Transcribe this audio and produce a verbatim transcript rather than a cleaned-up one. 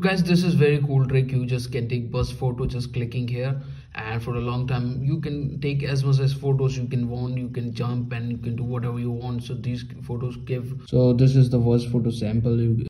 guys, this is very cool trick. You just can take bus photo just clicking here, and for a long time you can take as much as photos you can want. You can jump and you can do whatever you want. So these photos give. So this is the first photo sample. You